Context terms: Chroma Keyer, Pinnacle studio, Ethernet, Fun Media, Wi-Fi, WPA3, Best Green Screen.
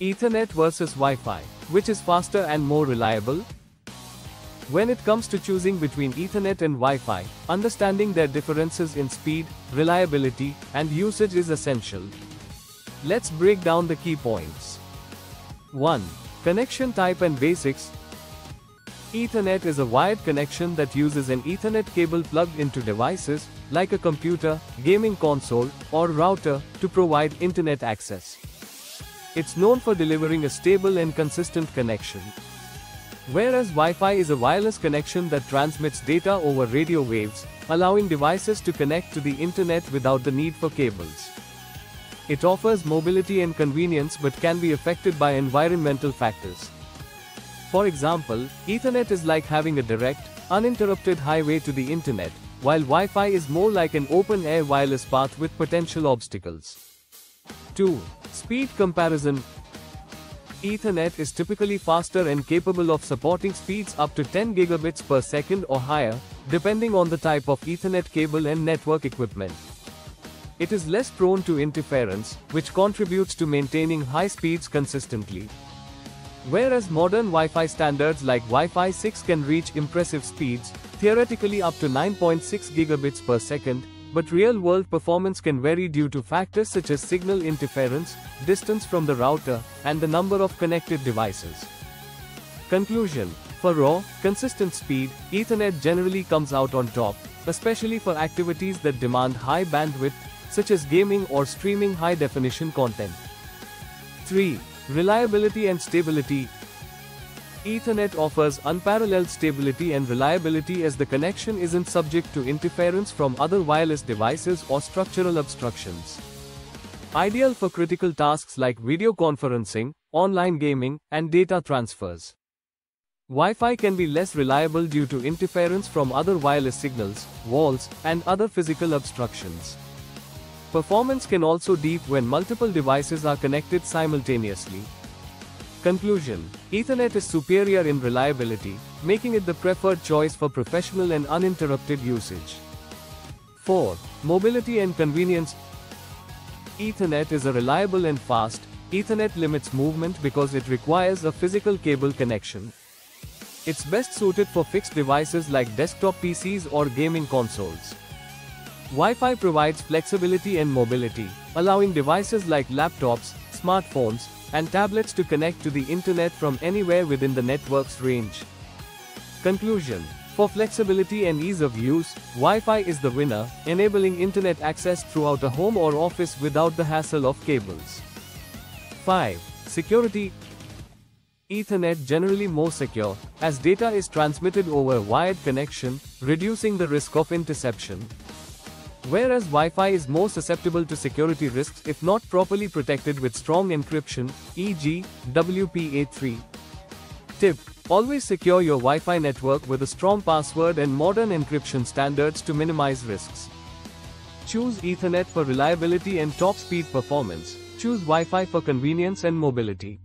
Ethernet versus Wi-Fi, which is faster and more reliable? When it comes to choosing between Ethernet and Wi-Fi, understanding their differences in speed, reliability, and usage is essential. Let's break down the key points. 1. Connection type and basics. Ethernet is a wired connection that uses an Ethernet cable plugged into devices, like a computer, gaming console, or router, to provide internet access. It's known for delivering a stable and consistent connection. Whereas Wi-Fi is a wireless connection that transmits data over radio waves, allowing devices to connect to the internet without the need for cables. It offers mobility and convenience but can be affected by environmental factors. For example, Ethernet is like having a direct, uninterrupted highway to the internet, while Wi-Fi is more like an open-air wireless path with potential obstacles. 2. Speed comparison. Ethernet is typically faster and capable of supporting speeds up to 10 gigabits per second or higher, depending on the type of Ethernet cable and network equipment. It is less prone to interference, which contributes to maintaining high speeds consistently. Whereas modern Wi-Fi standards like Wi-Fi 6 can reach impressive speeds, theoretically up to 9.6 gigabits per second, but real-world performance can vary due to factors such as signal interference, distance from the router, and the number of connected devices. Conclusion: for raw, consistent speed, Ethernet generally comes out on top, especially for activities that demand high bandwidth, such as gaming or streaming high-definition content. 3. Reliability and stability. Ethernet offers unparalleled stability and reliability as the connection isn't subject to interference from other wireless devices or structural obstructions. Ideal for critical tasks like video conferencing, online gaming, and data transfers. Wi-Fi can be less reliable due to interference from other wireless signals, walls, and other physical obstructions. Performance can also dip when multiple devices are connected simultaneously. Conclusion: Ethernet is superior in reliability, making it the preferred choice for professional and uninterrupted usage. 4. Mobility and convenience. Ethernet is reliable and fast. Ethernet limits movement because it requires a physical cable connection. It's best suited for fixed devices like desktop PCs or gaming consoles. Wi-Fi provides flexibility and mobility, allowing devices like laptops, smartphones, and tablets to connect to the internet from anywhere within the network's range. Conclusion: for flexibility and ease of use, Wi-Fi is the winner, enabling internet access throughout a home or office without the hassle of cables. 5. Security. Ethernet generally more secure, as data is transmitted over a wired connection, reducing the risk of interception. Whereas Wi-Fi is more susceptible to security risks if not properly protected with strong encryption, e.g., WPA3. Tip: always secure your Wi-Fi network with a strong password and modern encryption standards to minimize risks. Choose Ethernet for reliability and top-speed performance. Choose Wi-Fi for convenience and mobility.